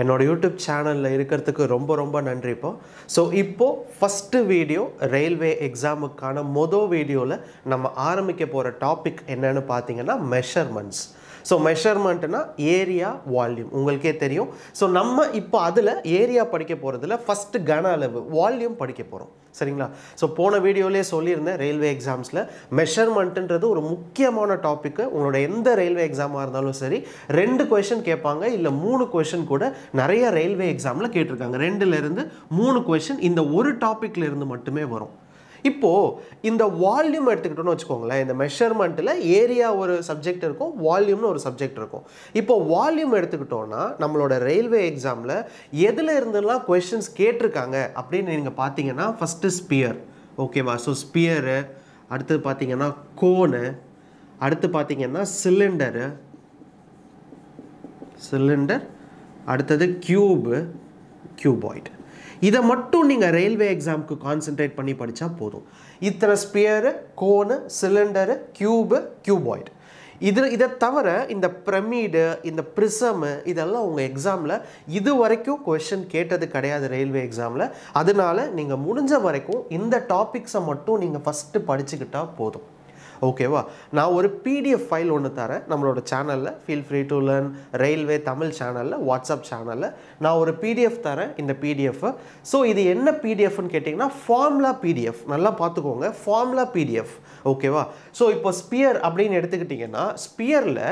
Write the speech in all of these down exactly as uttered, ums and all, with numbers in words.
என்னோட YouTube channel இருக்கிறதுக்கு ரொம்ப ரொம்ப நன்றி போ. So இப்போ first video railway exam கான முதல் வீடியோல நம்ம ஆரம்பிக்க போற topic என்னன்னு பாத்தீங்கன்னா measurements. So measurement na area volume ungalke theriyum. So நம்ம இப்போ அதுல area படிக்க போறதுல first கன அளவு volume படிக்க போறோம் சரிங்களா. So போன வீடியோலயே சொல்லிருந்தேன் railway examsல measurement ன்றது ஒரு முக்கியமான டாபிக். உங்களோட எந்த railway exam-ஆ இருந்தாலும் சரி ரெண்டு question கேட்பாங்க இல்ல மூணு question கூட நிறைய railway exam-ல கேட்டிருக்காங்க. ரெண்டுல இருந்து மூணு question இந்த ஒரு டாபிக்ல இருந்து மட்டுமே வரும். இப்போ இந்த வால்யூம் எடுத்துக்கிட்டோம்னு வெச்சுக்கோங்களே இந்த மெஷர்மென்ட்ல ஏரியா ஒரு சப்ஜெக்ட் இருக்கும் வால்யூம்னு ஒரு சப்ஜெக்ட் இருக்கும். இப்போ வால்யூம் எடுத்துக்கிட்டோம்னா நம்மளோட ரயில்வே எக்ஸாம்ல எதுல இருந்தெல்லாம் क्वेश्चंस கேட்டிருக்காங்க அப்படினு நீங்க பாத்தீங்கன்னா ஃபர்ஸ்ட் ஸ்பியர் ஓகேவா. சோ ஸ்பியர் அடுத்து பாத்தீங்கன்னா கோன் அடுத்து பாத்தீங்கன்னா சிலிண்டர் சிலிண்டர் அடுத்து கியூப் கியூபாய்ட். இதை மட்டும் நீங்க ரயில்வே எக்ஸாம்க்கு கான்சென்ட்ரேட் பண்ணி படிச்சா போதும். இத்தனை sphere cone cylinder cube cuboid இது இதை தவிர இந்த பிரமிடு இந்த பிரிசம் இதெல்லாம் உங்கள் எக்ஸாமில் இது வரைக்கும் கொஷின் கேட்டது கிடையாது ரயில்வே எக்ஸாமில். அதனால நீங்கள் முடிஞ்ச வரைக்கும் இந்த டாபிக்ஸை மட்டும் நீங்கள் ஃபஸ்ட்டு படிச்சுக்கிட்டா போதும் ஓகேவா. நான் ஒரு பிடிஎஃப் ஃபைல் ஒன்று தரேன் நம்மளோட சேனலில் feel free to learn railway Tamil சேனலில் வாட்ஸ்அப் சேனலில் நான் ஒரு பிடிஎஃப் தரேன் இந்த பிடிஎஃப். ஸோ இது என்ன பிடிஎஃப்னு கேட்டிங்கன்னா ஃபார்முலா பிடிஎஃப் நல்லா பார்த்துக்கோங்க ஃபார்முலா பிடிஎஃப் ஓகேவா. ஸோ இப்போ ஸ்பியர் அப்படின்னு எடுத்துக்கிட்டிங்கன்னா ஸ்பியரில்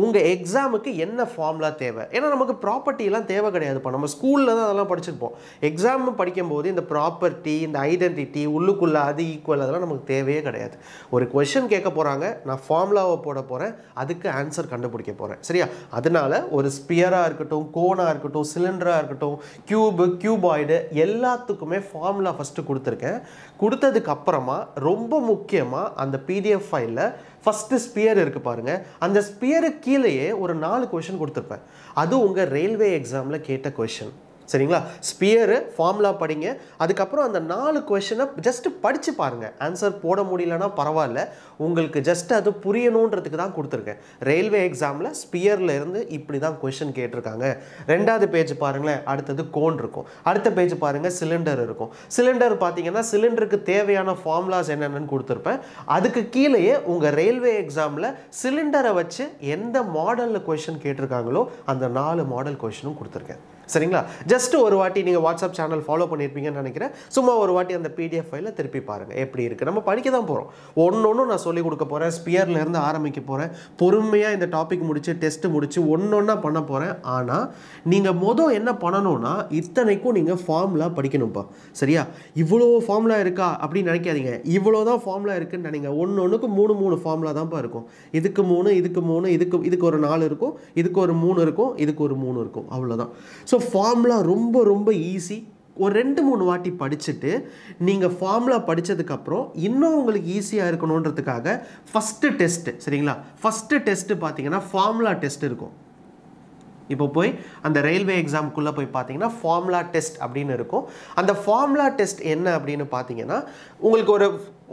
உங்கள் எக்ஸாமுக்கு என்ன ஃபார்முலா தேவை ஏன்னா நமக்கு ப்ராப்பர்ட்டிலாம் தேவை கிடையாது. இப்போ நம்ம ஸ்கூலில் தான் அதெல்லாம் படிச்சிருப்போம். எக்ஸாம் படிக்கும்போது இந்த ப்ராப்பர்ட்டி இந்த ஐடென்டிட்டி உள்ளுக்குள்ளே அது ஈக்குவல் அதெல்லாம் நமக்கு தேவையே கிடையாது. ஒரு கொஷின் கேட்க போறாங்க நான் ஃபார்முலாவை போட போறேன் அதுக்கு ஆன்சர் கண்டுபிடிக்க போறேன் சரியா. அதனால ஒரு ஸ்பியரா இருக்கட்டும் கோனா இருக்கட்டும் சிலிண்டரா இருக்கட்டும் கியூப் கியூபாய்டு எல்லாத்துக்குமே ஃபார்முலா ஃபர்ஸ்ட் கொடுத்துருக்கேன். கொடுத்ததுக்கு அப்புறமா ரொம்ப முக்கியமா அந்த பிடிஎஃப் ஃபைல்ல ஃபர்ஸ்ட் ஸ்பியர் இருக்கு பாருங்க அந்த ஸ்பியருக்கு கீழேயே ஒரு நாலு கொஸ்டின் கொடுத்துருப்பேன் அது உங்க ரயில்வே எக்ஸாம்ல கேட்ட கொஸ்டின் சரிங்களா. ஸ்பியரு ஃபார்முலா படிங்க அதுக்கப்புறம் அந்த நாலு கொஷனை ஜஸ்ட்டு படித்து பாருங்கள். ஆன்சர் போட முடியலன்னா பரவாயில்ல உங்களுக்கு ஜஸ்ட் அது புரியணுன்றதுக்கு தான் கொடுத்துருக்கேன். ரயில்வே எக்ஸாமில் ஸ்பியரில் இருந்து இப்படி தான் கொஷின் கேட்டிருக்காங்க. ரெண்டாவது பேஜ் பாருங்களேன் அடுத்தது கோன் இருக்கும் அடுத்த பேஜ் பாருங்கள் சிலிண்டர் இருக்கும். சிலிண்டர் பார்த்தீங்கன்னா சிலிண்டருக்கு தேவையான ஃபார்முலாஸ் என்னென்னு கொடுத்துருப்பேன். அதுக்கு கீழேயே உங்கள் ரயில்வே எக்ஸாமில் சிலிண்டரை வச்சு எந்த மாடலில் கொஷின் கேட்டிருக்காங்களோ அந்த நாலு மாடல் கொஷினும் கொடுத்துருக்கேன் சரிங்களா. ஜஸ்ட் ஒரு வாட்டி நீங்கள் வாட்ஸ்அப் சேனல் ஃபாலோ பண்ணியிருப்பீங்கன்னு நினைக்கிறேன். சும்மா ஒரு வாட்டி அந்த பிடிஎஃப் ஃபைலை திருப்பி பாருங்கள் எப்படி இருக்குது. நம்ம படிக்க தான் போகிறோம் ஒன்று நான் சொல்லிக் கொடுக்க போகிறேன். ஸ்பியர்லேருந்து ஆரம்பிக்க போகிறேன் பொறுமையாக இந்த டாபிக் முடித்து டெஸ்ட்டு முடித்து ஒன்று பண்ண போகிறேன். ஆனால் நீங்கள் மொதல் என்ன பண்ணணும்னா இத்தனைக்கும் நீங்கள் ஃபார்முலா படிக்கணும்ப்பா சரியா. இவ்வளோ ஃபார்முலா இருக்கா அப்படின்னு நினைக்காதீங்க இவ்வளோ தான் ஃபார்முலா இருக்குன்னு நினைங்க. ஒன்று ஒன்றுக்கு மூணு மூணு ஃபார்முலா தான்ப்பா இருக்கும். இதுக்கு மூணு இதுக்கு மூணு இதுக்கு இதுக்கு ஒரு நாலு இருக்கும் இதுக்கு ஒரு மூணு இருக்கும் இதுக்கு ஒரு மூணு இருக்கும் அவ்வளோதான். ஸோ ஃபார்முலா ரொம்ப ரொம்ப ஈஸி. ஒரு ரெண்டு மூணு வாட்டி படிச்சுட்டு நீங்கள் ஃபார்முலா படித்ததுக்கப்புறம் இன்னும் உங்களுக்கு ஈஸியாக இருக்கணுன்றதுக்காக ஃபஸ்ட்டு டெஸ்ட்டு சரிங்களா. ஃபஸ்ட்டு டெஸ்ட்டு பார்த்தீங்கன்னா ஃபார்முலா டெஸ்ட் இருக்கும். இப்போ போய் அந்த ரயில்வே எக்ஸாமுக்குள்ளே போய் பார்த்தீங்கன்னா ஃபார்முலா டெஸ்ட் அப்படின்னு இருக்கும். அந்த ஃபார்முலா டெஸ்ட் என்ன அப்படின்னு பார்த்தீங்கன்னா உங்களுக்கு ஒரு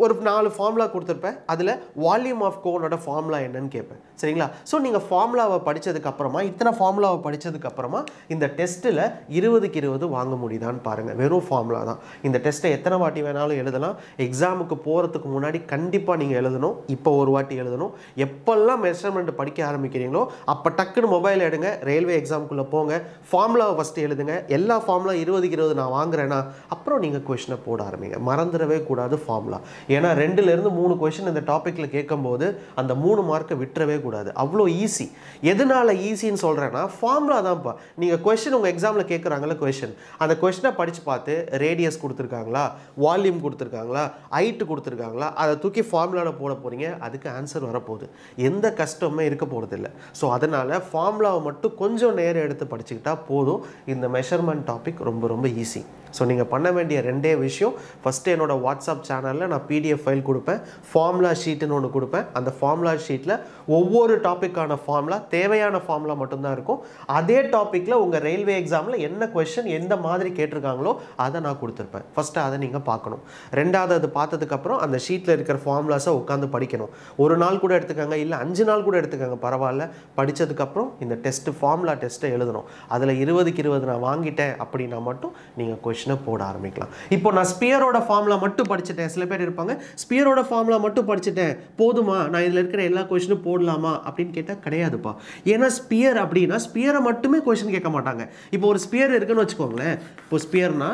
ஒரு நாலு ஃபார்முலா கொடுத்துருப்பேன். அதில் வால்யூம் ஆஃப் கோனோட ஃபார்முலா என்னன்னு கேட்பேன் சரிங்களா. ஸோ நீங்கள் ஃபார்முலாவை படித்ததுக்கப்புறமா இத்தனை ஃபார்முலாவை படித்ததுக்கப்புறமா இந்த டெஸ்ட்டில் இருபதுக்கு இருபது வாங்க முடியுதான்னு பாருங்கள். வெறும் ஃபார்முலா தான். இந்த டெஸ்ட்டை எத்தனை வாட்டி வேணாலும் எழுதலாம். எக்ஸாமுக்கு போகிறதுக்கு முன்னாடி கண்டிப்பாக நீங்கள் எழுதணும். இப்போ ஒரு வாட்டி எழுதணும். எப்பெல்லாம் மெஷர்மெண்ட் படிக்க ஆரம்பிக்கிறீங்களோ அப்போ டக்குன்னு மொபைல் எடுங்க ரயில்வே எக்ஸாமுக்குள்ளே போங்க ஃபார்முலாவை ஃபஸ்ட்டு எழுதுங்க. எல்லா ஃபார்முலா இருபதுக்கு இருபது நான் வாங்குறேன்னா அப்புறம் நீங்கள் கொஷினை போட ஆரம்பிங்க. மறந்துடவே கூடாது ஃபார்முலா. ஏன்னா ரெண்டுலேருந்து மூணு கொஷின் இந்த டாப்பிக்கில் கேட்கும்போது அந்த மூணு மார்க்கை விட்டுறவே கூடாது. அவ்வளோ ஈஸி. எதனால ஈஸின்னு சொல்கிறேன்னா ஃபார்முலா தான்ப்பா. நீங்கள் கொஷின் உங்கள் எக்ஸாமில் கேட்குறாங்களா கொஷின் அந்த கொஷினை படித்து பார்த்து ரேடியஸ் கொடுத்துருக்காங்களா வால்யூம் கொடுத்துருக்காங்களா ஹைட்டு கொடுத்துருக்காங்களா அதை தூக்கி ஃபார்முலாவில் போட போகிறீங்க. அதுக்கு ஆன்சர் வரப்போகுது. எந்த கஷ்டமுமே இருக்க போகிறதில்ல. ஸோ அதனால் ஃபார்முலாவை மட்டும் கொஞ்சம் நேரம் எடுத்து படிச்சுக்கிட்டா போதும். இந்த மெஷர்மெண்ட் டாபிக் ரொம்ப ரொம்ப ஈஸி So நீங்க பண்ண வேண்டிய ரெண்டே விஷயம், first என்னோட WhatsApp சேனல்ல நான் P D F ஃபைல் கொடுப்பேன், formula sheet ன்னு ஒன்னு கொடுப்பேன். அந்த formula sheetல ஒவ்வொரு டாபிக்கான formula, தேவையான formula மட்டும் தான் இருக்கும். அதே டாபிக்ல உங்க ரயில்வே எக்ஸாம்ல என்ன क्वेश्चन எந்த மாதிரி கேட்டிருக்காங்களோ அதை நான் கொடுத்திருப்பேன். first அதை நீங்க பார்க்கணும். இரண்டாவது அது பார்த்ததுக்கு அப்புறம் அந்த sheetல இருக்கிற formulas-ஐ உட்கார்ந்து படிக்கணும். ஒரு நாள் கூட எடுத்துக்கங்க, இல்ல அஞ்சு நாள் கூட எடுத்துக்கங்க, பரவாயில்ல. படிச்சதுக்கு அப்புறம் இந்த டெஸ்ட் formula டெஸ்ட் எழுதணும். அதுல இருபதுக்கு இருபது நான் வாங்கிட்டேன் அப்படினா மட்டும் நீங்க क्वेश्चन போட ஆரம்பிக்கலாம். இப்போ நான் ஸ்பியரோட ஃபார்முலா மட்டும் படிச்சிட்டேன், சில பேர் இருப்பாங்க ஸ்பியரோட ஃபார்முலா மட்டும் படிச்சிட்டேன் போதுமா, நான் இதுல இருக்கிற எல்லா क्वेश्चनும் போடலாமா அப்படிን கேட்டா கிடையாதுப்பா. ஏனா ஸ்பியர் அப்படினா ஸ்பியரை மட்டுமே क्वेश्चन கேட்க மாட்டாங்க. இப்போ ஒரு ஸ்பியர் இருக்குன்னு வெச்சுக்கோங்களே, இப்போ ஸ்பியர்னா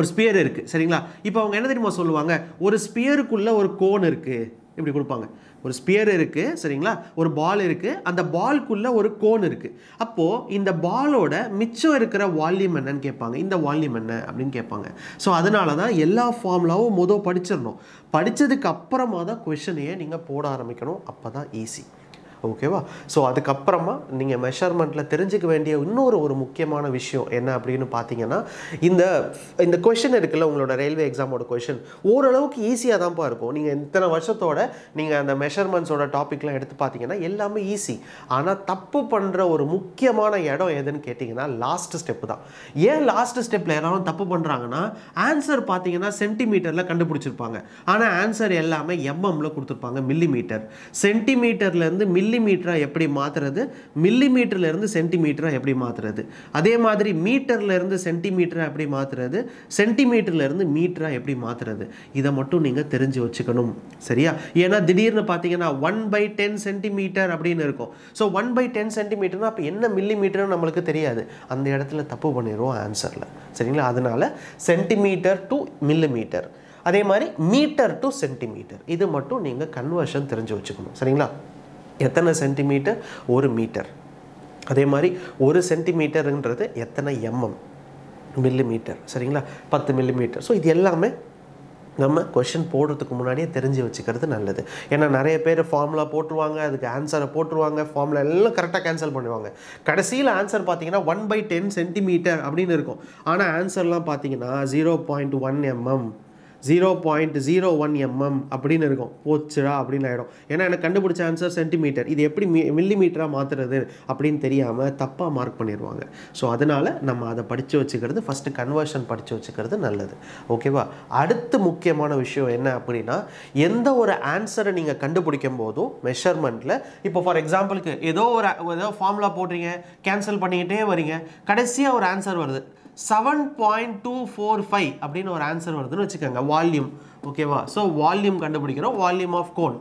ஒரு ஸ்பியர் இருக்கு சரிங்களா. இப்போ அவங்க என்ன தெரியுமா சொல்லுவாங்க, ஒரு ஸ்பியருக்குள்ள ஒரு கோன் இருக்கு இப்படி கொடுப்பாங்க. ஒரு ஸ்பியர் இருக்கு சரிங்களா, ஒரு பால் இருக்கு, அந்த பால்க்குள்ள ஒரு கோன் இருக்கு. அப்போ இந்த பாலோட மிச்சம் இருக்கிற வால்யூம் என்னன்னு கேட்பாங்க, இந்த வால்யூம் என்ன அப்படினு கேட்பாங்க. சோ அதனால தான் எல்லா ஃபார்முலாவும் மொத படிச்சிரணும். படிச்சதுக்கு அப்புறமா தான் क्वेश्चनயே நீங்க போட ஆரம்பிக்கணும், அப்பதான் ஈஸி. ஓகேவா? சோ அதுக்கு அப்புறமா நீங்க மெஷர்மென்ட்ல தெரிஞ்சுக்க வேண்டிய இன்னொரு ஒரு முக்கியமான விஷயம் என்ன அப்படினு பாத்தீங்கன்னா, இந்த இந்த क्वेश्चन இருக்குல்ல உங்களோட ரயில்வே எக்ஸாமோட क्वेश्चन ஓரளவுக்கு ஈஸியா தான் பா இருக்கும். நீங்க இத்தனை வருஷத்தோட நீங்க அந்த மெஷர்மென்ட்ஸோட டாபிக்லாம் எடுத்து பாத்தீங்கன்னா எல்லாமே ஈஸி. ஆனா தப்பு பண்ற ஒரு முக்கியமான இடம் எதுன்னு கேட்டிங்கன்னா லாஸ்ட் ஸ்டெப் தான். ஏன் லாஸ்ட் ஸ்டெப்ல எல்லாரும் தப்பு பண்றாங்கன்னா, ஆன்சர் பாத்தீங்கன்னா சென்டிமீட்டர்ல கண்டுபிடிச்சிருப்பாங்க. ஆனா ஆன்சர் எல்லாமே எம்எம்ல கொடுத்திருப்பாங்க, மில்லிமீட்டர். சென்டிமீட்டர்ல இருந்து மில்லி மில்லிமீட்டரா எப்படி மாத்துறது, மில்லிமீட்டர்ல இருந்து சென்டிமீட்டரா எப்படி மாத்துறது, அதே மாதிரி மீட்டர்ல இருந்து சென்டிமீட்டரா எப்படி மாத்துறது, சென்டிமீட்டர்ல இருந்து மீட்டரா எப்படி மாத்துறது, இத மட்டும் நீங்க தெரிஞ்சு வச்சுக்கணும் சரியா. ஏனா திடீர்னு பாத்தீங்கன்னா one by ten சென்டிமீட்டர் அப்படினு இருக்கும். சோ one by ten சென்டிமீட்டர்னா அப்ப என்ன மில்லிமீட்டர் நமக்கு தெரியாது, அந்த இடத்துல தப்பு பண்ணிரோம் ஆன்சர்ல சரிங்களா. அதனால சென்டிமீட்டர் டு மில்லிமீட்டர், அதே மாதிரி மீட்டர் டு சென்டிமீட்டர், இது மட்டும் நீங்க கன்வர்ஷன் தெரிஞ்சு வச்சுக்கணும் சரிங்களா. எத்தனை சென்டிமீட்டர் ஒரு மீட்டர், அதே மாதிரி ஒரு சென்டிமீட்டர்ன்றது எத்தனை எம்எம் மில்லிமீட்டர் சரிங்களா, பத்து மில்லிமீட்டர். ஸோ இது எல்லாமே நம்ம क्वेश्चन போடுறதுக்கு முன்னாடியே தெரிஞ்சு வச்சுக்கிறது நல்லது. ஏன்னா நிறைய பேர் ஃபார்முலா போட்டுருவாங்க, அதுக்கு ஆன்சரை போட்டுருவாங்க, ஃபார்முலா எல்லாம் கரெக்டாக கேன்சல் பண்ணுவாங்க. கடைசியில் ஆன்சர் பார்த்தீங்கன்னா ஒன் பை டென் சென்டிமீட்டர் அப்படின்னு இருக்கும். ஆனால் ஆன்சர்லாம் பார்த்தீங்கன்னா zero point one mm zero point zero one mm அப்படின்னு இருக்கும். போச்சுடா அப்படின்னு ஆகிடும். ஏன்னா எனக்கு கண்டுபிடிச்ச ஆன்சர் சென்டிமீட்டர், இது எப்படி மி மில்லிமீட்டராக மாற்றுறது அப்படின்னு தெரியாமல் தப்பாக மார்க் பண்ணிடுவாங்க. ஸோ அதனால் நம்ம அதை படித்து வச்சுக்கிறது, ஃபஸ்ட்டு கன்வர்ஷன் படித்து வச்சுக்கிறது நல்லது. ஓகேவா? அடுத்து முக்கியமான விஷயம் என்ன அப்படின்னா, எந்த ஒரு ஆன்சரை நீங்கள் கண்டுபிடிக்கும் போதும் மெஷர்மெண்ட்டில், இப்போ ஃபார் எக்ஸாம்பிளுக்கு ஏதோ ஒரு ஏதோ ஃபார்முலா போடுறீங்க, கேன்சல் பண்ணிக்கிட்டே வரீங்க, கடைசியாக ஒரு ஆன்சர் வருது seven point two four five அப்படின்னு ஒரு ஆன்சர் வருதுன்னு வச்சுக்கோங்க, வால்யூம். ஓகேவா? ஸோ வால்யூம் கண்டுபிடிக்கிறோம், வால்யூம் ஆஃப் கோன்.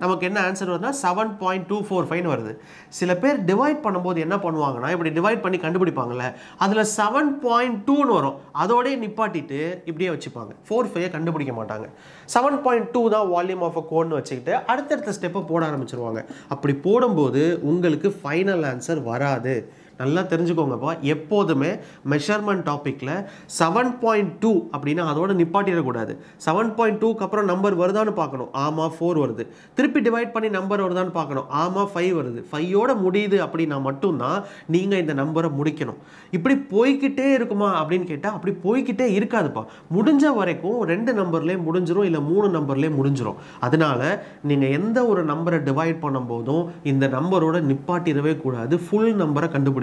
நமக்கு என்ன ஆன்சர் வருதுன்னா செவன் பாயிண்ட் டூ ஃபோர் ஃபைவ்னு வருது. சில பேர் டிவைட் பண்ணும்போது என்ன பண்ணுவாங்கன்னா, இப்படி டிவைட் பண்ணி கண்டுபிடிப்பாங்கல்ல, அதில் செவன் பாயிண்ட் டூன்னு வரும், அதோடய நிப்பாட்டிட்டு இப்படியே வச்சுப்பாங்க, ஃபோர் ஃபைவை கண்டுபிடிக்க மாட்டாங்க. செவன் பாயிண்ட் டூ தான் வால்யூம் ஆஃப் அ கோன்னு வச்சுக்கிட்டு அடுத்தடுத்த ஸ்டெப்பை போட ஆரம்பிச்சிருவாங்க. அப்படி போடும்போது உங்களுக்கு ஃபைனல் ஆன்சர் வராது. நல்லா தெரிஞ்சுக்கோங்கப்பா, எப்போதுமே மெஷர்மெண்ட் டாப்பிக்கில் செவன் பாயிண்ட் டூ அப்படின்னா அதோட நிப்பாட்டிடக்கூடாது. செவன் பாயிண்ட் டூக்கு அப்புறம் நம்பர் வருதான்னு பார்க்கணும், ஆமாம் ஃபோர் வருது. திருப்பி டிவைட் பண்ணி நம்பர் வருதான்னு பார்க்கணும், ஆமாம் ஃபைவ் வருது. ஃபைவோட முடியுது அப்படின்னா மட்டும்தான் நீங்கள் இந்த நம்பரை முடிக்கணும். இப்படி போய்கிட்டே இருக்குமா அப்படின்னு கேட்டால் அப்படி போய்கிட்டே இருக்காதுப்பா. முடிஞ்ச வரைக்கும் ரெண்டு நம்பர்லேயே முடிஞ்சிடும், இல்லை மூணு நம்பர்லேயே முடிஞ்சிடும். அதனால நீங்கள் எந்த ஒரு நம்பரை டிவைட் பண்ணும் போதும் இந்த நம்பரோட நிப்பாட்டிடவே கூடாது, ஃபுல் நம்பரை கண்டுபிடிக்கணும்.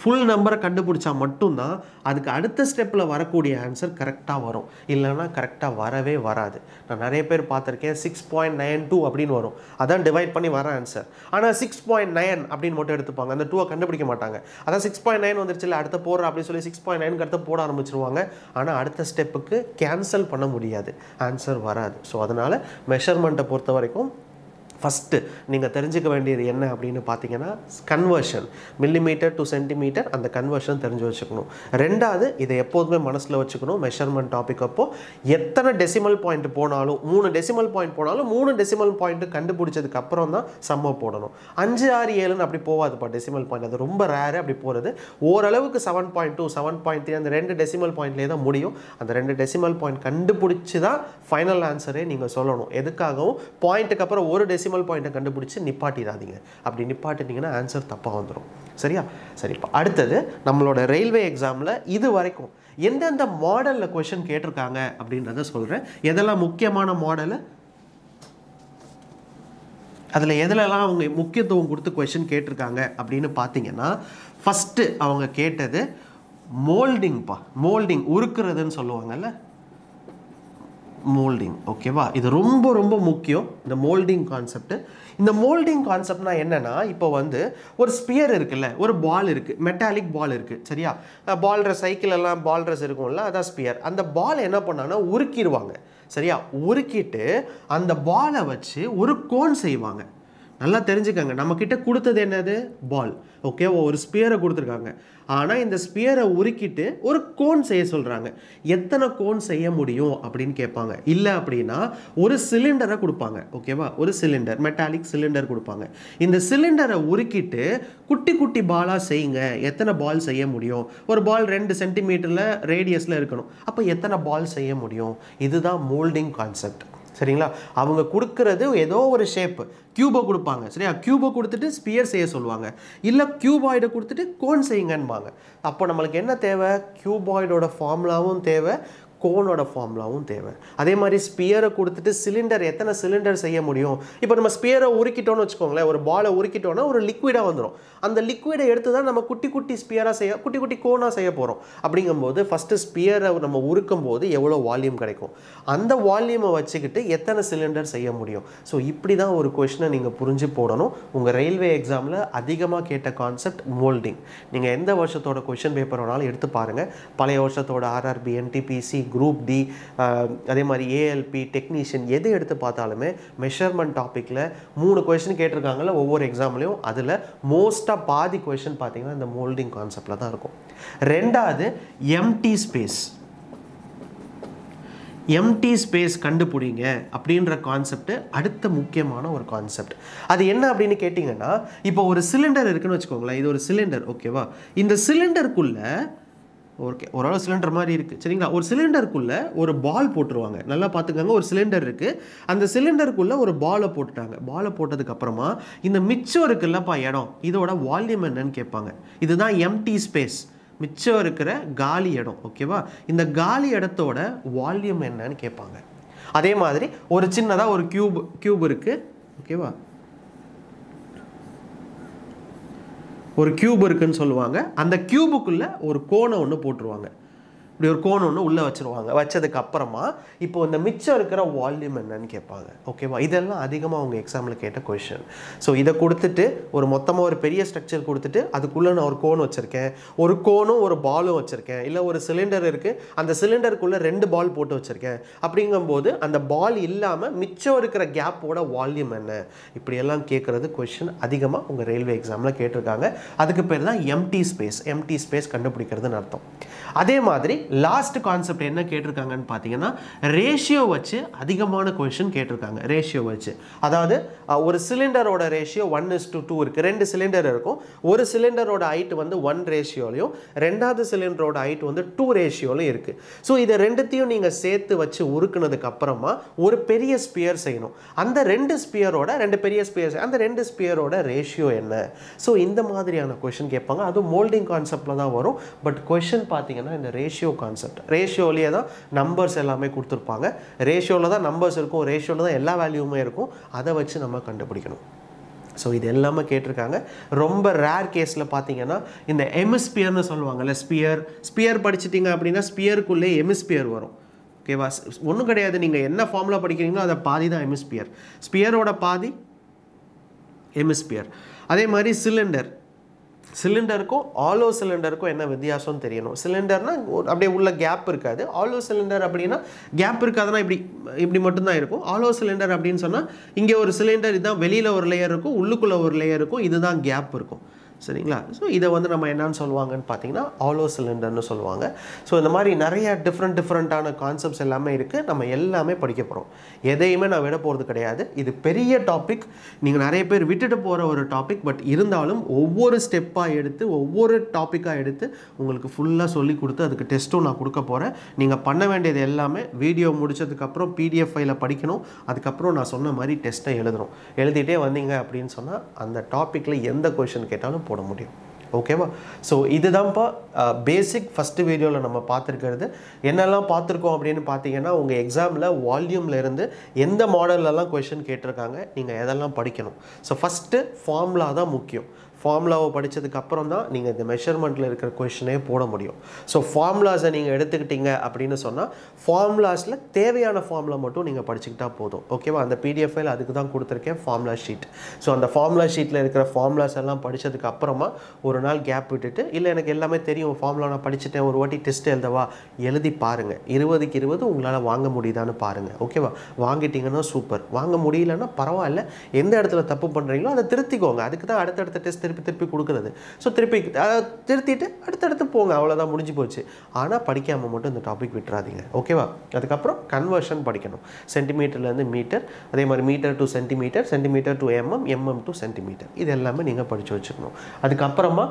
ஃபுல் நம்பரை கண்டுபிடிச்சா மட்டும்தான் அதுக்கு அடுத்த ஸ்டெப்ல வரக்கூடிய ஆன்சர் கரெக்டா வரும், இல்லைன்னா கரெக்டா வரவே வராது. நான் நிறைய பேர் பார்த்திருக்கேன் சிக்ஸ் பாயிண்ட் நைன் டூ அப்படின்னு வரும், அதான் டிவைட் பண்ணி வர ஆன்சர். ஆனால் சிக்ஸ் பாயிண்ட் நைன் அப்படின்னு மட்டும் எடுத்துப்பாங்க, அந்த டூவை கண்டுபிடிக்க மாட்டாங்க. அதான் சிக்ஸ் பாயிண்ட் நைன் வந்துருச்சு இல்லை அடுத்த போடுற அப்படின்னு சொல்லி சிக்ஸ் பாயிண்ட் நைனுக்கு அடுத்த போட ஆரம்பிச்சிருவாங்க. ஆனால் அடுத்த ஸ்டெப்புக்கு கேன்சல் பண்ண முடியாது, ஆன்சர் வராது. ஸோ அதனால மெஷர்மெண்ட்டை பொறுத்த வரைக்கும் ஃபஸ்ட்டு நீங்கள் தெரிஞ்சுக்க வேண்டியது என்ன அப்படின்னு பார்த்தீங்கன்னா, கன்வர்ஷன் மில்லிமீட்டர் டு சென்டிமீட்டர், அந்த கன்வர்ஷன் தெரிஞ்சு வச்சுக்கணும். ரெண்டாவது இதை எப்போதுமே மனசில் வச்சுக்கணும், மெஷர்மெண்ட் டாபிக் அப்போ எத்தனை டெசிமல் பாயிண்ட் போனாலும், மூணு டெசிமல் பாயிண்ட் போனாலும் மூணு டெசிமல் பாயிண்ட் கண்டுபிடிச்சதுக்கு அப்புறம் தான் சம்மை போடணும். அஞ்சு ஆறு ஏழுன்னு அப்படி போகாதுப்பா டெசிமல் பாயிண்ட், அது ரொம்ப ரேரு அப்படி போகிறது. ஓரளவுக்கு seven point two seven point three அந்த ரெண்டு டெசிமல் பாயிண்ட்லேயே தான் முடியும். அந்த ரெண்டு டெசிமல் பாயிண்ட் கண்டுபிடிச்சி தான் ஃபைனல் ஆன்சரே நீங்கள் சொல்லணும். எதுக்காகவும் பாயிண்ட்டுக்கு அப்புறம் ஒரு டெசிமல் பாயிண்ட்டை கண்டுபிடிச்சி நிப்பாட்டிடாதீங்க, அப்படி நிப்பாட்டினீங்கன்னா ஆன்சர் தப்பாக வந்துடும். சரியா சரி இப்ப அடுத்து நம்மளோட ரயில்வே எக்ஸாம்ல இது வரைக்கும் எந்தெந்த மாடல்ல क्वेश्चन கேட்டிருக்காங்க அப்படின்றத சொல்றேன் எதெல்லாம் முக்கியமான மாடல் அதுல எதெல்லாம் அவங்க முக்கியத்துவம் கொடுத்து क्वेश्चन கேட்டிருக்காங்க அப்படினு பாத்தீங்கன்னா ஃபர்ஸ்ட் அவங்க கேட்டது molding பா molding உருக்குறதுன்னு சொல்லுவாங்கல்ல molding okay va இது ரொம்ப ரொம்ப முக்கியம் இந்த molding concept இந்த molding concept னா என்னன்னா இப்போ வந்து ஒரு sphere இருக்குல ஒரு ball இருக்கு metallic ball இருக்கு சரியா ball ர சைக்கிள் எல்லாம் ball ர இருக்கும்ல அத sphere அந்த ball என்ன பண்ணானா உருக்கிடுவாங்க சரியா உருக்கிட்டு அந்த ball வச்சு ஒரு கோன் செய்வாங்க நல்லா தெரிஞ்சுக்கங்க நம்ம கிட்ட கொடுத்தது என்னது ball okay ஒரு ஸ்பியரை கொடுத்திருக்காங்க ஆனா இந்த ஸ்பியரை உருக்கிட்டு ஒரு கோன் செய்ய சொல்றாங்க எத்தனை கோன் செய்ய முடியும் அப்படினு கேட்பாங்க இல்ல அப்படினா ஒரு சிலிண்டரை கொடுப்பாங்க ஓகேவா ஒரு சிலிண்டர் மெட்டாலிக் சிலிண்டர் கொடுப்பாங்க இந்த சிலிண்டரை உருக்கிட்டு குட்டி குட்டி பாலா செய்யுங்க எத்தனை பால் செய்ய முடியும் ஒரு பால் two centimeter ல ரேடியஸ்ல இருக்கணும் அப்ப எத்தனை பால் செய்ய முடியும் இதுதான் மோல்டிங் கான்செப்ட் சரிங்களா அவங்க குடுக்குறது ஏதோ ஒரு ஷேப் கியூப கொடுப்பாங்க சரியா கியூப கொடுத்துட்டு ஸ்பியர் செய்ய சொல்வாங்க இல்ல கியூபாய்ட கொடுத்துட்டு கோன் செய்யுங்கன்பாங்க அப்ப நமக்கு என்ன தேவை கியூபாய்டோட ஃபார்முலாவும் தேவை கோனோட ஃபார்முலாவும் தேவை அதே மாதிரி ஸ்பியரை கொடுத்துட்டு சிலிண்டர் எத்தனை சிலிண்டர் செய்ய முடியும் இப்போ நம்ம ஸ்பியரை உருக்கிட்டோம்னு வெச்சுக்கோங்களே ஒரு பாலை உருக்கிட்டோம்னா ஒரு லிக்விடா வந்துரும் அந்த லிக்விடை எடுத்து தான் நம்ம குட்டி குட்டி ஸ்பியரா செய்ய குட்டி குட்டி கோனா செய்ய போறோம் அப்படிங்கும்போது ஃபர்ஸ்ட் ஸ்பியரை நம்ம உருக்கும்போது எவ்வளவு வால்யூம் கிடைக்கும் அந்த வால்யூமை வச்சிக்கிட்டு எத்தனை சிலிண்டர் செய்ய முடியும் சோ இப்படி தான் ஒரு क्वेश्चन நீங்க புரிஞ்சு போடணும் உங்க ரயில்வே எக்ஸாம்ல அதிகமா கேட்ட கான்செப்ட் மோல்டிங் நீங்க எந்த வருஷத்தோட क्वेश्चन பேப்பரோனால எடுத்து பாருங்க பழைய வருஷத்தோட ஆர்ஆர்பி என்டிபிசி group D அதே மாதிரி A L P technician எது எடுத்து பார்த்தாலுமே measurement topicல மூணு क्वेश्चन கேட்டிருக்காங்கல ஒவ்வொரு எக்ஸாம்லயும் அதுல मोस्ट ஆ பாதி क्वेश्चन பாத்தீங்கன்னா இந்த molding கான்செப்ட்ல தான் இருக்கும் இரண்டாவது empty space empty space கண்டுபிடிங்க அப்படிங்கற கான்செப்ட் அடுத்த முக்கியமான ஒரு கான்செப்ட் அது என்ன அப்படினு கேட்டிங்கனா இப்போ ஒரு சிலிண்டர் இருக்குன்னு வெச்சுக்கோங்களே இது ஒரு சிலிண்டர் ஓகேவா இந்த சிலிண்டருக்குள்ள ஓகே ஒரு அளவு சிலிண்டர் மாதிரி இருக்கு சரிங்களா ஒரு சிலிண்டருக்குள்ள ஒரு பால் போட்டுருவாங்க நல்லா பாத்துக்கங்க ஒரு சிலிண்டர் இருக்கு அந்த சிலிண்டருக்குள்ள ஒரு பாலை போட்டுட்டாங்க பாலை போட்டதுக்கு அப்புறமா இந்த மிச்சம் இருக்குல்லப்பா இடம் இதோட வால்யூம் என்னன்னு கேட்பாங்க இதுதான் எம்டி ஸ்பேஸ் மிச்சம் இருக்கிற காலி இடம் ஓகேவா இந்த காலி இடத்தோட வால்யூம் என்னன்னு கேட்பாங்க அதே மாதிரி ஒரு சின்னதா ஒரு கியூப் கியூப் இருக்கு ஓகேவா ஒரு கியூப் இருக்குன்னு சொல்லுவாங்க அந்த கியூபுக்குள்ள ஒரு கோண ஒன்னு போட்டுருவாங்க இப்படி ஒரு கோண ஒன்னு உள்ள வச்சிருவாங்க வச்சதுக்கு அப்புறமா இப்போ இந்த மிச்சம் இருக்கிற வால்யூம் என்னன்னு கேட்பாங்க ஓகேவா இதெல்லாம் அதிகமா அவங்க எக்ஸாம்ல கேட்ட क्वेश्चन சோ இத கொடுத்துட்டு ஒரு மொத்தமா ஒரு பெரிய ஸ்ட்ரக்சர் கொடுத்துட்டு அதுக்குள்ள நான் ஒரு கோன் வச்சிருக்கேன் ஒரு கோனும் ஒரு பாலும் வச்சிருக்கேன் இல்ல ஒரு சிலிண்டர் இருக்கு அந்த சிலிண்டருக்குள்ள ரெண்டு பால் போட்டு வச்சிருக்கேன் அப்படிங்கும்போது அந்த பால் இல்லாம மிச்சம் இருக்கிற கேப்போட வால்யூம் என்ன இப்படி எல்லாம் கேக்குறது क्वेश्चन அதிகமா உங்க ரயில்வே எக்ஸாம்ல கேட்டிருக்காங்க அதுக்கு பேர் தான் எம்டி ஸ்பேஸ் எம்டி ஸ்பேஸ் கண்டுபிடிக்கிறதுன்னு அர்த்தம் அதே மாதிரி Last concept என்ன கேட்டிருக்காங்கன்னு பாத்தீங்கன்னா ரேஷியோ வச்சு அதிகமான क्वेश्चन கேட்டிருக்காங்க ரேஷியோ வச்சு அதாவது ஒரு சிலிண்டரோட ratio one is to two இருக்கு ரெண்டு சிலிண்டர் இருக்கும் ஒரு சிலிண்டரோட ஹைட் வந்து one ரேஷியோலயும் இரண்டாவது சிலிண்டரோட ஹைட் வந்து two ரேஷியோலயும் இருக்கு சோ இத ரெண்டுத்தையும் நீங்க சேர்த்து வச்சு உருக்குனதுக்கு அப்புறமா ஒரு பெரிய ஸ்பியர் செய்யணும் அந்த ரெண்டு ஸ்பியரோட ரெண்டு பெரிய ஸ்பியர் அந்த ரெண்டு ஸ்பியரோட ரேஷியோ என்ன சோ இந்த மாதிரியான क्वेश्चन கேட்பாங்க அது மோல்டிங் கான்செப்ட்ல தான் வரும் பட் क्वेश्चन பாத்தீங்கன்னா இந்த ரேஷியோ concept ratio ல ஏதா நம்பர்ஸ் எல்லாமே கொடுத்திருப்பாங்க ரேஷியோல தான் நம்பர்ஸ் இருக்கும் ரேஷியோல தான் எல்லா வேல்யூமே இருக்கும் அதை வச்சு நம்ம கண்டுபிடிக்கணும் சோ இது எல்லாமே கேட்டிருக்காங்க ரொம்ப ரேர் கேஸ்ல பாத்தீங்கன்னா இந்த ஹெமிஸ்பியர்னு சொல்வாங்கல ஸ்பியர் ஸ்பியர் படிச்சிட்டீங்க அப்படினா ஸ்பியருக்குள்ள ஹெமிஸ்பியர் வரும் ஓகேவா ஒண்ணும் கிடையாது நீங்க என்ன ஃபார்முலா படிக்கிறீங்களோ அத பாதி தான் ஹெமிஸ்பியர் ஸ்பியரோட பாதி ஹெமிஸ்பியர் அதே மாதிரி சிலிண்டர் சிலிண்டருக்கு ஆலோ சிலிண்டருக்கு என்ன வித்தியாசம் தெரியணும் சிலிண்டர்னா அப்படியே உள்ள கேப் இருக்காது ஆலோ சிலிண்டர் அப்படினா கேப் இருக்காதுனா இப்படி இப்படி மட்டும் தான் இருக்கும் ஆலோ சிலிண்டர் அப்படினு சொன்னா இங்க ஒரு சிலிண்டர் இதான் வெளியில ஒரு லேயர் இருக்கும் உள்ளுக்குள்ள ஒரு லேயர் இருக்கும் இதுதான் கேப் இருக்கும் சரிங்களா சோ இத வந்து நம்ம என்னன்னு சொல்வாங்கன்னு பாத்தீங்கன்னா ஆலோ சிலிண்டர்னு சொல்வாங்க சோ இந்த மாதிரி நிறைய டிஃபரண்ட் டிஃபரண்டான கான்செப்ட்ஸ் எல்லாமே இருக்கு நம்ம எல்லாமே படிக்க போறோம் எதையுமே நான் விட போறது கிடையாது இது பெரிய டாபிக் நீங்க நிறைய பேர் விட்டுட்டு போற ஒரு டாபிக் பட் இருந்தாலும் ஒவ்வொரு ஸ்டெப்பா எடுத்து ஒவ்வொரு டாபிக்கா எடுத்து உங்களுக்கு ஃபுல்லா சொல்லி கொடுத்து அதுக்கு டெஸ்டும் நான் கொடுக்க போறேன் நீங்க பண்ண வேண்டியது எல்லாமே வீடியோ முடிச்சதுக்கு அப்புறம் P D F ஃபைல படிக்கணும் அதுக்கு அப்புறம் நான் சொன்ன மாதிரி டெஸ்ட்டை எழுதணும் எழுதிட்டே வந்தீங்க அப்படினு சொன்னா அந்த டாபிக்ல எந்த क्वेश्चन கேட்டாலும் போட முடியும் Okay, so this is the basic first video. If you look at what we have seen in your exam, volume, what model question you have to. So first, formula is important. Formula படிச்சதுக்கு அப்புறம் தான் நீங்க இந்த மெஷர்மென்ட்ல இருக்கிற क्वेश्चनே போட முடியும். So ஃபார்முலாஸ நீங்க எடுத்துக்கிட்டீங்க அப்படினு சொன்னா ஃபார்முலாஸ்ல தேவையான ஃபார்முலா மட்டும் நீங்க படிச்சிட்டா போதும். ஓகேவா? அந்த P D F ஃபைல் அதுக்கு தான் கொடுத்திருக்கேன் ஃபார்முலா ஷீட். சோ அந்த ஃபார்முலா ஷீட்ல இருக்கிற ஃபார்முலாஸ் எல்லாம் படிச்சதுக்கு அப்புறமா ஒரு நாள் கேப் விட்டுட்டு இல்ல எனக்கு எல்லாமே தெரியும் ஃபார்முலா நான் படிச்சிட்டேன் ஒரு வாட்டி டெஸ்ட் எழுதவா எழுதி பாருங்க. இருபதுக்கு இருபது உங்களால வாங்க முடியுதான்னு பாருங்க. ஓகேவா? வாங்கிட்டீங்கன்னா சூப்பர். வாங்க முடியலனா பரவாயில்லை. எந்த இடத்துல தப்பு பண்றீங்களோ அதை திருத்திக்கோங்க. அதுக்கு தான் அடுத்த அடுத்த டெஸ்ட் திருப்பி கொடுக்கிறது. சோ திருப்பி திருத்திட்டு அடுத்து அடுத்து போங்க. அவ்வளவுதான் முடிஞ்சு போச்சு. ஆனா படிக்காம மட்டும் இந்த டாபிக் விட்டுறாதீங்க. ஓகேவா? அதுக்கு அப்புறம் கன்வர்ஷன் படிக்கணும். சென்டிமீட்டர்ல இருந்து மீட்டர், அதே மாதிரி metre to centimetre, centimetre to mm, mm to centimetre. இது எல்லாமே நீங்க படிச்சு வச்சுக்கணும். அதுக்கு அப்புறமா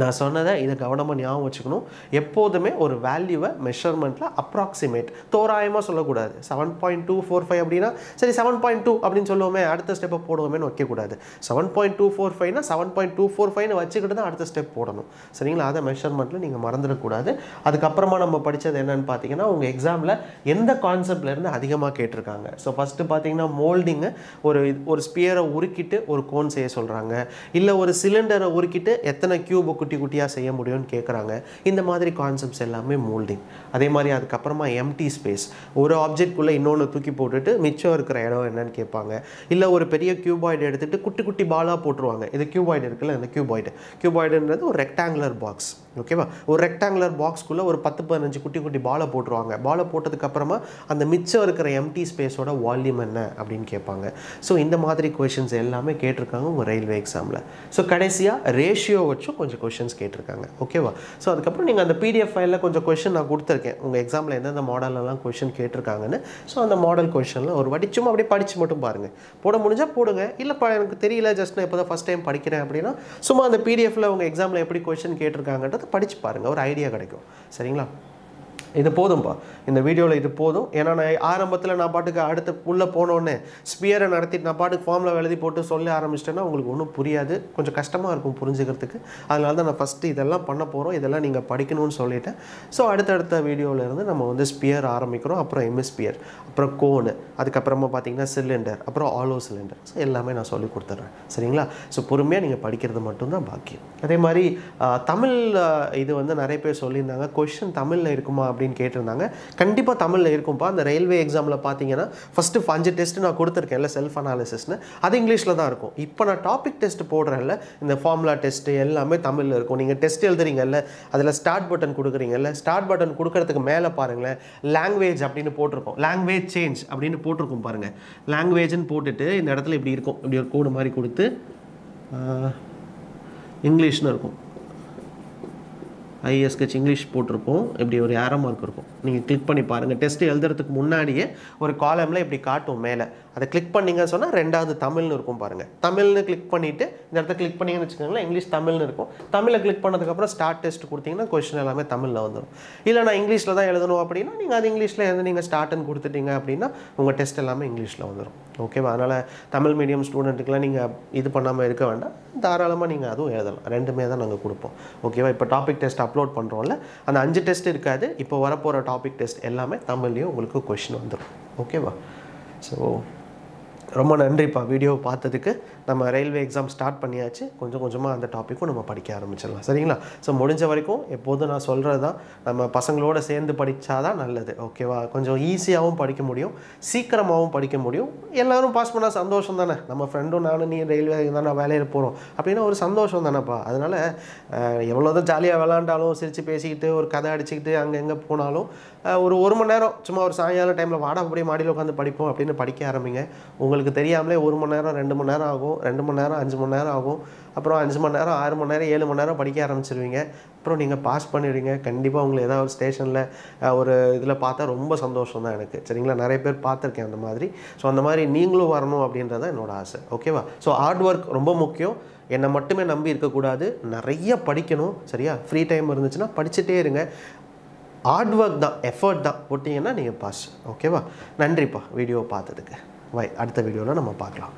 நான் சொன்னதே இத கவனமா ஞாபகம் வச்சுக்கணும். எப்போதுமே ஒரு வேல்யூவை மெஷர்மென்ட்ல அப்ராக்ஸிமேட் தோராயமா சொல்ல கூடாது. seven point two four five அப்படினா சரி seven point two அப்படினு சொல்லுவோமே அடுத்த ஸ்டெப் போடுவோமேன்னு வைக்க கூடாது. seven point two four five னா seven point two four five னு வச்சிக்கிட்டு தான் அடுத்த ஸ்டெப் போடணும். சரிங்களா? அத மெஷர்மென்ட்ல நீங்க மறந்துட கூடாது. அதுக்கு அப்புறமா நம்ம படிச்சது என்னன்னு பாத்தீங்கன்னா உங்க எக்ஸாம்ல எந்த கான்செப்ட்ல இருந்து அதிகமா கேட்டிருக்காங்க. சோ ஃபர்ஸ்ட் பாத்தீங்கன்னா மோல்டிங் ஒரு ஒரு ஸ்பியரை உருக்கிட்டு ஒரு கோன் செய்ய சொல்றாங்க. இல்ல ஒரு சிலிண்டரை உருக்கிட்டு எத்தனை கியூப் குட்டி குட்டியா செய்ய முடியும்னு கேக்குறாங்க. இந்த மாதிரி கான்செப்ட்ஸ் எல்லாமே மோல்டிங். அதே மாதிரி அதுக்கு அப்புறமா எம்டி ஸ்பேஸ் ஒரு ஆப்ஜெக்ட்க்குள்ள இன்னொரு தூக்கி போட்டுட்டு மிச்சம் இருக்கிற இடம் என்னன்னு கேட்பாங்க. இல்ல ஒரு பெரிய கியூபாய்டு எடுத்துட்டு குட்டி குட்டி பாலா போட்டுருவாங்க. இது கியூபாய்டு இருக்குல்ல, இந்த கியூபாய்டு கியூபாய்டுன்றது ஒரு ரெக்டாங்குலர் பாக்ஸ். ஓகேவா? ஒரு ரெக்டாங்குலர் பாக்ஸ்க்குள்ள ஒரு பத்து பதினஞ்சு குட்டி குட்டி பாலா போட்டுருவாங்க. பாலா போட்டதுக்கு அப்புறமா அந்த மிச்சம் இருக்கிற எம்டி ஸ்பேஸோட வால்யூம் என்ன அப்படினு கேட்பாங்க. சோ இந்த மாதிரி क्वेश्चंस எல்லாமே கேட்டிருக்காங்க உங்க ரயில்வே எக்ஸாம்ல. சோ கடைசியா ரேஷியோ வச்சு கொஞ்சம் क्वेश्चंस கேட்டிருக்காங்க. ஓகேவா? சோ அதுக்கு அப்புறம் நீங்க அந்த P D F ஃபைல்ல கொஞ்சம் क्वेश्चन நான் கொடுத்திருக்கேன். உங்க எக்ஸாம்ல எந்த எந்த மாடல்ல எல்லாம் क्वेश्चन கேட்டிருக்காங்கன்னு. சோ அந்த மாடல் क्वेश्चनல ஒரு வாட்டி சும்மா அப்படியே படிச்சு மட்டும் பாருங்க. போட முடிஞ்சா போடுங்க. இல்ல எனக்கு தெரியல ஜஸ்ட் நான் இப்போதான் ஃபர்ஸ்ட் டைம் படிக்கிறேன் அப்படினா சும்மா அந்த P D F ல உங்க எக்ஸாம்ல எப்படி क्वेश्चन கேட்டிருக்காங்கன்றத படிச்சு பாருங்க. ஒரு ஐடியா கிடைக்கும். சரிங்களா? இது போதும்பா. இந்த வீடியோல இது போதும். ஏனா நான் ஆரம்பத்துல நான் பாட்டுக்கு அடுத்து உள்ள போனேனே ஸ்பியரை நடத்திட்டு நான் பாட்டுக்கு ஃபார்முலா எழுதி போட்டு சொல்ல ஆரம்பிச்சிட்டேனா உங்களுக்கு ஒண்ணும் புரியாது. கொஞ்சம் கஷ்டமா இருக்கும் புரிஞ்சிக்கிறதுக்கு. அதனால தான் நான் ஃபர்ஸ்ட் இதெல்லாம் பண்ண போறோம். இதெல்லாம் நீங்க படிக்கணும்னு சொல்லிட்டேன். சோ அடுத்தடுத்த வீடியோல இருந்து நம்ம வந்து ஸ்பியர் ஆரம்பிக்கிறோம். அப்புறம் ஹெமிஸ்பியர், அப்புறம் கோன், அதுக்கு அப்புறமா பாத்தீங்கன்னா சிலிண்டர், அப்புறம் ஹாலோ சிலிண்டர். சோ எல்லாமே நான் சொல்லி கொடுத்துறேன். சரிங்களா? சோ பொறுமையா நீங்க படிக்கிறது மட்டும் தான் பாக்கி. அதே மாதிரி தமிழ் இது வந்து நிறைய பேர் சொல்லிருந்தாங்க क्वेश्चन தமிழ்ல இருக்குமா அப்படிን கேட்டிருந்தாங்க. கண்டிப்பா தமிழ்ல இருக்கும்பா. அந்த ரயில்வே எக்ஸாம்ல பாத்தீங்கன்னா ஃபர்ஸ்ட் five டெஸ்ட் நான் கொடுத்திருக்கேன் இல்ல செல்ஃப் அனாலிசிஸ்னு. அது இங்கிலீஷ்ல தான் இருக்கும். இப்போ நான் டாபிக் டெஸ்ட் போடுறேன்ல இந்த ஃபார்முலா டெஸ்ட் எல்லாமே தமிழ்ல இருக்கும். நீங்க டெஸ்ட் எழுதுறீங்க இல்ல அதுல ஸ்டார்ட் பட்டன் கொடுக்குறீங்க இல்ல ஸ்டார்ட் பட்டன் கொடுக்கிறதுக்கு மேல பாருங்க லாங்குவேஜ் அப்படினு போட்டுருக்கும். லாங்குவேஜ் சேஞ்ச் அப்படினு போட்டுருக்கும் பாருங்க. லாங்குவேஜ்னு போட்டுட்டு இந்த இடத்துல இப்படி இருக்கும். இப்படி ஒரு கோடு மாதிரி கொடுத்து இங்கிலீஷ்னு இருக்கும். I S H இங்கிலீஷ் போட்டுருப்போம். இப்படி ஒரு ஏரோ மார்க் இருக்கும். நீங்க கிளிக் பண்ணி பாருங்க. டெஸ்ட் எழுதுறதுக்கு முன்னாடியே ஒரு காலம்ல இப்படி காட்டும் மேல. அத கிளிக் பண்ணீங்க சொன்னா இரண்டாவது தமிழ்னு இருக்கும் பாருங்க. தமிழ்னு கிளிக் பண்ணிட்டு இந்த இடத்துல கிளிக் பண்ணீங்கன்னு வெச்சுக்கங்களா இங்கிலீஷ் தமிழ்னு இருக்கும். தமிழ்ல கிளிக் பண்ணதுக்கு அப்புறம் ஸ்டார்ட் டெஸ்ட் கொடுத்தீங்கன்னா क्वेश्चन எல்லாமே தமிழ்ல வந்துரும். இல்ல நான் இங்கிலீஷ்ல தான் எழுதணும் அப்படினா நீங்க அது இங்கிலீஷ்ல எழுதி நீங்க ஸ்டார்ட் அண்ட் கொடுத்துட்டீங்க அப்படினா உங்க டெஸ்ட் எல்லாமே இங்கிலீஷ்ல வந்துரும். ஓகேவா? அதனால தமிழ் மீடியம் ஸ்டூடண்ட்க்குல நீங்க இது பண்ணாம இருக்க வேண்டாம். தாராளமா நீங்க அதுவும் எழுதலாம். ரெண்டுமே தான் நாங்க கொடுப்போம். ஓகேவா? இப்போ டாபிக் டெஸ்ட் அப்லோட் பண்றோம்ல அந்த அஞ்சு டெஸ்ட் இருக்காது. இப்போ வர போற டாபிக் டெஸ்ட் எல்லாமே தமிழ்லயே உங்களுக்கு क्वेश्चन வந்துரும். ஓகேவா? சோ ரொம்ப நன்றிப்பா வீடியோ பார்த்ததுக்கு. நம்ம ரயில்வே எக்ஸாம் ஸ்டார்ட் பண்ணியாச்சு. கொஞ்சம் கொஞ்சமா அந்த டாபிக்கும் நம்ம படிக்க ஆரம்பிச்சிடலாம். சரிங்களா? சோ முடிஞ்ச வரைக்கும் எப்போதும் நான் சொல்றதா நம்ம பசங்களோட சேர்ந்து படிச்சாதான் நல்லது. ஓகேவா? கொஞ்சம் ஈஸியாவும் படிக்க முடியும், சீக்கிரமாவும் படிக்க முடியும். எல்லாரும் பாஸ் பண்ணா சந்தோஷம் தானே. நம்ம ஃப்ரெண்டும் நானும் நீ ரயில்வே தான வேலையில போறோம் அப்படினா ஒரு சந்தோஷம் தானேப்பா. அதனால எவ்வளவுதான் ஜாலியா விளையாண்டாலும் சிரிச்சு பேசிக்கிட்டு ஒரு கதை அடிச்சிக்கிட்டு அங்க எங்க போனாலும் ஒரு ஒரு மணி நேரம் சும்மா ஒரு சாயங்கால டைம்ல வாடா அப்படியே மாடியில உட்கார்ந்து படிப்போம் அப்படினு படிக்க ஆரம்பிங்க. உங்களுக்கு தெரியாமலே ஒரு மணி நேரம் ரெண்டு மணி நேரம் ஆகும். ரெண்டு மணி நேரம் அஞ்சு மணி நேரம் ஆகும். அப்புறம் அஞ்சு மணி நேரம் ஆறு மணி நேரம் ஏழு மணி நேரம் படிக்க ஆரம்பிச்சிருவீங்க. அப்புறம் நீங்க பாஸ் பண்ணிடுவீங்க. கண்டிப்பா உங்களுக்கு ஏதாவது ஒரு ஸ்டேஷன்ல ஒரு இதுல பார்த்தா ரொம்ப சந்தோஷம் தான் எனக்கு. சரிங்களா? நிறைய பேர் பார்த்திருக்கேன் அந்த மாதிரி. சோ அந்த மாதிரி நீங்களும் வரணும் அப்படின்றது தான் என்னோட ஆசை. ஓகேவா? சோ ஹார்ட் வர்க் ரொம்ப முக்கியம். என்ன மட்டுமே நம்பி இருக்க கூடாது. நிறைய படிக்கணும். சரியா? ஃப்ரீ டைம் இருந்துச்சுன்னா படிச்சிட்டே இருங்க. ஹார்ட் வர்க் தான், எஃபர்ட் தான் போட்டீங்கன்னா நீங்க பாஸ். ஓகேவா? நன்றிப்பா வீடியோ பார்த்ததுக்கு. வை அடுத்த வீடியோல நம்ம பார்க்கலாம்.